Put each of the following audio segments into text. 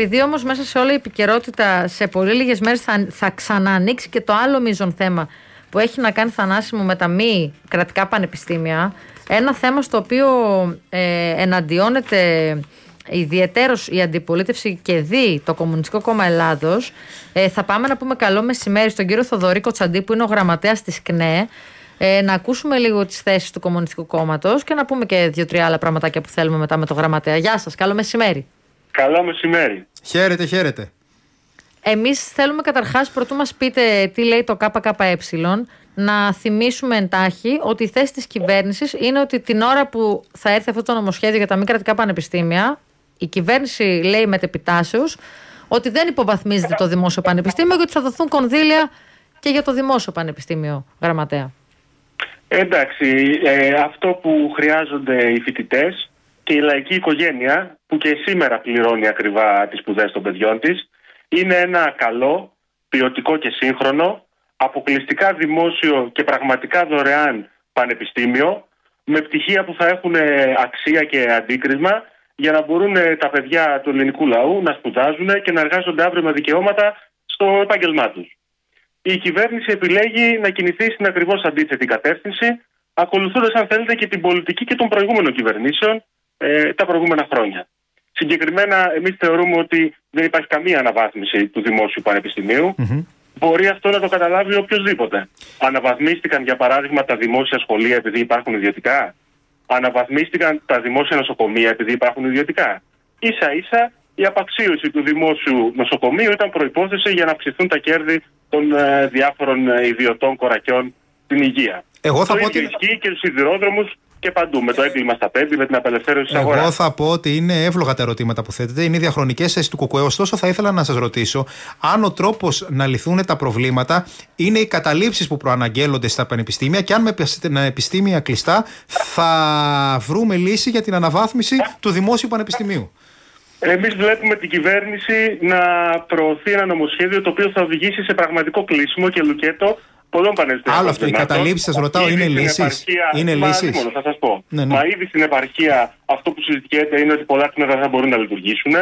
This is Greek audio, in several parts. Επειδή όμως μέσα σε όλη η επικαιρότητα σε πολύ λίγες μέρες θα ξαναανοίξει και το άλλο μείζον θέμα που έχει να κάνει θανάσιμο με τα μη κρατικά πανεπιστήμια, ένα θέμα στο οποίο εναντιώνεται ιδιαιτέρως η αντιπολίτευση και δει το Κομμουνιστικό Κόμμα Ελλάδος, θα πάμε να πούμε καλό μεσημέρι στον κύριο Θοδωρή Κοτσαντή, που είναι ο γραμματέας της ΚΝΕ, να ακούσουμε λίγο τις θέσεις του Κομμουνιστικού Κόμματος και να πούμε και 2-3 άλλα πραγματάκια που θέλουμε μετά με το γραμματέα. Γεια σας, καλό μεσημέρι. Καλό μεσημέρι. Χαίρετε, χαίρετε. Εμείς θέλουμε καταρχάς, πρωτού μας πείτε τι λέει το ΚΚΕ, να θυμίσουμε εντάχει ότι η θέση της κυβέρνησης είναι ότι την ώρα που θα έρθει αυτό το νομοσχέδιο για τα μη κρατικά πανεπιστήμια, η κυβέρνηση λέει μετεπιτάσεως ότι δεν υποβαθμίζεται το δημόσιο πανεπιστήμιο και ότι θα δοθούν κονδύλια και για το δημόσιο πανεπιστήμιο, γραμματέα. Εντάξει, αυτό που χρειάζονται οι φοιτητές και η λαϊκή οικογένεια, που και σήμερα πληρώνει ακριβά τις σπουδές των παιδιών της, είναι ένα καλό, ποιοτικό και σύγχρονο, αποκλειστικά δημόσιο και πραγματικά δωρεάν πανεπιστήμιο, με πτυχία που θα έχουν αξία και αντίκρισμα, για να μπορούν τα παιδιά του ελληνικού λαού να σπουδάζουν και να εργάζονται αύριο με δικαιώματα στο επάγγελμά τους. Η κυβέρνηση επιλέγει να κινηθεί στην ακριβώς αντίθετη κατεύθυνση, ακολουθώντας, αν θέλετε, και την πολιτική και των προηγούμενων κυβερνήσεων τα προηγούμενα χρόνια. Συγκεκριμένα, εμείς θεωρούμε ότι δεν υπάρχει καμία αναβάθμιση του δημόσιου πανεπιστημίου. Mm-hmm. Μπορεί αυτό να το καταλάβει οποιοδήποτε. Αναβαθμίστηκαν, για παράδειγμα, τα δημόσια σχολεία επειδή υπάρχουν ιδιωτικά. Αναβαθμίστηκαν τα δημόσια νοσοκομεία επειδή υπάρχουν ιδιωτικά. Ίσα-ίσα, η απαξίωση του δημόσιου νοσοκομείου ήταν προϋπόθεση για να αυξηθούν τα κέρδη των διάφορων ιδιωτών κορακιών στην υγεία. Εγώ θα πω ότι ισχύει και στους σιδηρόδρομους και παντού, με το έγκλημα στα πέμπτη, με την απελευθέρωση της αγοράς. Εγώ θα πω ότι είναι εύλογα τα ερωτήματα που θέτετε, είναι διαχρονικές θέσεις του ΚΚΕ. Ωστόσο, θα ήθελα να σας ρωτήσω αν ο τρόπος να λυθούν τα προβλήματα είναι οι καταλήψεις που προαναγγέλλονται στα πανεπιστήμια και αν με πανεπιστήμια κλειστά θα βρούμε λύση για την αναβάθμιση του δημόσιου πανεπιστημίου. Εμείς βλέπουμε την κυβέρνηση να προωθεί ένα νομοσχέδιο το οποίο θα οδηγήσει σε πραγματικό κλείσιμο και λουκέτο πολλών πανεπιστήμιων. Άλλο αυτό, οι καταλήψεις, σας ρωτάω, είναι λύσεις? Είναι λύσεις. Μόνο, θα σας πω. Ναι. Μα ήδη στην επαρχία αυτό που συζητιέται είναι ότι πολλά τμήματα θα μπορούν να λειτουργήσουν.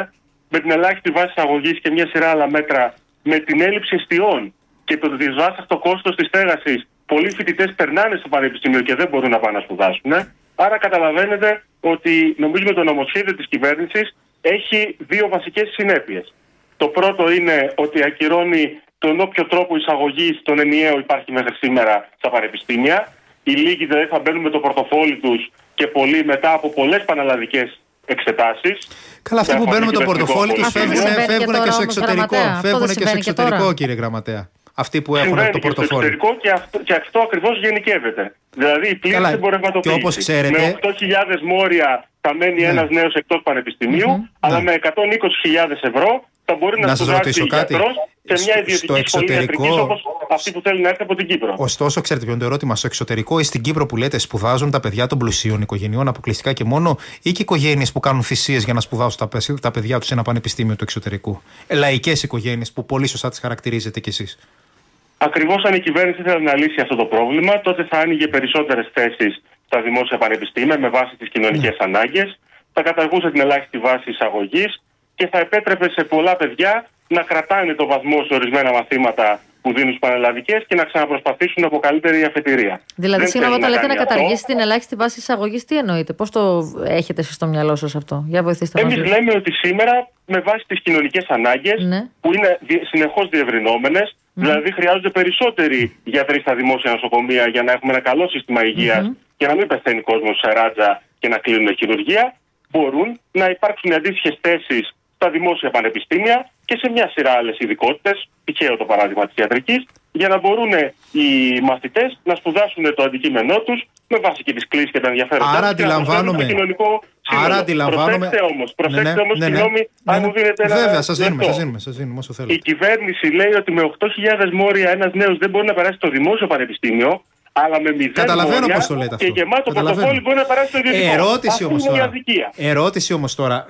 Με την ελάχιστη βάση αγωγής και μια σειρά άλλα μέτρα, με την έλλειψη εστιών και το δυσβάσταχτο κόστος της στέγασης, πολλοί φοιτητές περνάνε στο πανεπιστήμιο και δεν μπορούν να πάνε να σπουδάσουν. Άρα καταλαβαίνετε ότι νομίζουμε το νομοσχέδιο της κυβέρνησης έχει δύο βασικές συνέπειες. Το πρώτο είναι ότι ακυρώνει τον όποιο τρόπο εισαγωγής τον ενιαίο υπάρχει μέχρι σήμερα στα πανεπιστήμια. Οι λίγοι δηλαδή θα μπαίνουν με το πορτοφόλι τους και πολλοί μετά από πολλές πανελλαδικές εξετάσεις. Καλά, αυτοί που μπαίνουν με το πορτοφόλι τους φεύγουν και στο εξωτερικό. Φεύγουν και στο εξωτερικό, κύριε γραμματέα. Αυτοί που έχουν το πορτοφόλι. Και στο εξωτερικό, και αυτό ακριβώς γενικεύεται. Δηλαδή η πλήρης εμπορευματοποίηση. Με 8.000 μόρια θα μένει ένας νέος εκτός πανεπιστημίου, αλλά με 120.000 ευρώ θα μπορεί να σπουδάσει γιατρός σε μια ιδιωτική σχολή ιατρικής, όπως αυτή που θέλει να έρθει από την Κύπρο. Ωστόσο, ξέρετε ποιο είναι το ερώτημα? Στο εξωτερικό ή στην Κύπρο που λέτε σπουδάζουν τα παιδιά των πλουσίων οικογενειών αποκλειστικά και μόνο, ή και οικογένειες που κάνουν θυσίες για να σπουδάσουν τα παιδιά τους σε ένα πανεπιστήμιο του εξωτερικού? Λαϊκές οικογένειες που πολύ σωστά τις χαρακτηρίζετε κι εσείς. Ακριβώς, αν η κυβέρνηση ήθελε να λύσει αυτό το πρόβλημα, τότε θα άνοιγε περισσότερες θέσεις στα δημόσια πανεπιστήμια με βάση τις κοινωνικές ανάγκες, θα καταργούσε την ελάχιστη βάση εισαγωγής και θα επέτρεπε σε πολλά παιδιά να κρατάνε το βαθμό σε ορισμένα μαθήματα που δίνουν στις πανελλαδικές και να ξαναπροσπαθήσουν από καλύτερη αφετηρία. Δηλαδή, σύνομα, όταν λέτε να καταργήσει την ελάχιστη βάση εισαγωγής, τι εννοείτε? Πώς το έχετε εσείς στο μυαλό σας αυτό? Για βοηθήστε μας. Εμείς λέμε ότι σήμερα, με βάση τις κοινωνικές ανάγκες, που είναι συνεχώς διευρυνόμενες, δηλαδή χρειάζονται περισσότεροι γιατροί στα δημόσια νοσοκομεία για να έχουμε ένα καλό σύστημα υγείας και να μην πεθαίνει κόσμος σε ράτζα και να κλείνουν χειρουργεία, μπορούν να υπάρξουν αντίστοιχες θέσεις στα δημόσια πανεπιστήμια και σε μια σειρά άλλες ειδικότητες, τυχαίο το παράδειγμα της ιατρικής, για να μπορούν οι μαθητές να σπουδάσουν το αντικείμενό τους με βάση και τις κλίσεις και τα ενδιαφέροντά τους. Άρα αντιλαμβάνομαι. Η κυβέρνηση λέει ότι με 8.000 μόρια ένας νέος δεν μπορεί να περάσει το δημόσιο πανεπιστήμιο, αλλά με 0 μόρια και γεμάτο πορτοφόλι μπορεί να περάσει το ιδιωτικό. Ερώτηση όμως τώρα,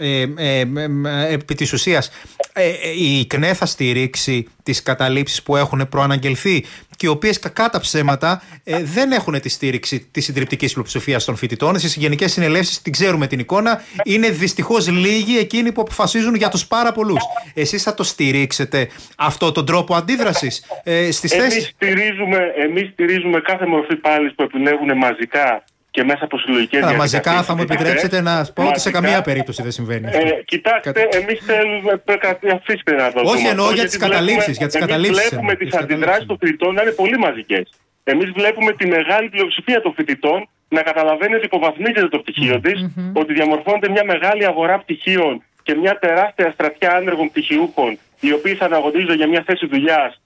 επί της ουσίας, η ΚΝΕ θα στηρίξει τις καταλήψεις που έχουν προαναγγελθεί και οι οποίες κακά τα ψέματα δεν έχουν τη στήριξη της συντριπτικής πλειοψηφίας των φοιτητών. Στις γενικές συνελεύσεις την ξέρουμε την εικόνα. Είναι δυστυχώς λίγοι εκείνοι που αποφασίζουν για τους πάρα πολλούς. Εσείς θα το στηρίξετε αυτό τον τρόπο αντίδρασης στις θέσεις? Εμείς στηρίζουμε κάθε μορφή πάλης που επιλέγουν μαζικά και μέσα από συλλογικές διαδικασίες. Μαζικά θα μου επιτρέψετε να πω ότι σε καμία περίπτωση δεν συμβαίνει αυτό. Κοιτάξτε, εμείς θέλουμε αφήστε να το δούμε. Όχι εννοώ για τις καταλήψεις. Εμείς βλέπουμε τις αντιδράσεις των φοιτητών να είναι πολύ μαζικές. Εμείς βλέπουμε τη μεγάλη πλειοψηφία των φοιτητών να καταλαβαίνει ότι υποβαθμίζεται το πτυχίο της, ότι διαμορφώνεται μια μεγάλη αγορά πτυχίων και μια τεράστια στρατιά άνεργων πτυχιούχων, οι οποίοι θα αναγωνίζονται για μια θέση δουλειάς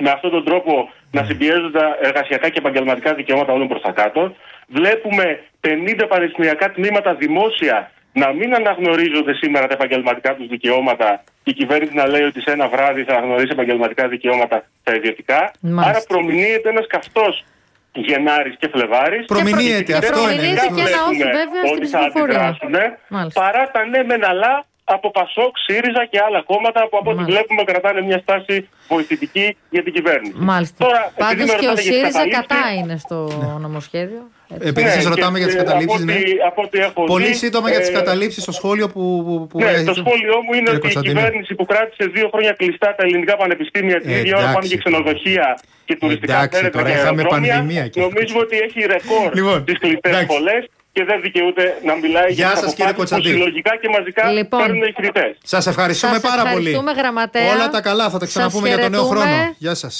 με αυτόν τον τρόπο να συμπιέζουν τα εργασιακά και επαγγελματικά δικαιώματα όλων προς τα κάτω. Βλέπουμε 50 πανεπιστημιακά τμήματα δημόσια να μην αναγνωρίζονται σήμερα τα επαγγελματικά τους δικαιώματα και η κυβέρνηση να λέει ότι σε ένα βράδυ θα αναγνωρίσει επαγγελματικά δικαιώματα τα ιδιωτικά. Μάλιστα. Άρα προμηνύεται ένας καυτός Γενάρης και Φλεβάρης. Προμηνύεται, αυτό είναι. Ότι θα αντιδράσουν παρά τα ναι μεν αλλά από Πασόκ, ΣΥΡΙΖΑ και άλλα κόμματα που από ό,τι βλέπουμε κρατάνε μια στάση βοηθητική για την κυβέρνηση. Μάλιστα. Τώρα, πάντως και ο ΣΥΡΙΖΑ κατά είναι στο νομοσχέδιο. Επειδή σας ρωτάμε για τις καταλήψεις, πολύ σύντομα για τις καταλήψεις, στο σχόλιο που έδωσε. Ναι, το σχόλιο μου είναι ότι η κυβέρνηση που κράτησε 2 χρόνια κλειστά τα ελληνικά πανεπιστήμια, την ίδια ώρα πάνε και ξενοδοχεία και τουριστικά θέματα και αεροδρόμια, νομίζουμε ότι έχει ρεκόρ τις κλειστές σχολές. Και δεν δικαιούται να μιλάει για τις αποφάσεις που συλλογικά και μαζικά παίρνουν οι κριτές. Σας ευχαριστούμε πάρα πολύ. Γραμματέα. Όλα τα καλά, θα τα ξαναπούμε για τον νέο χρόνο. Γεια σας.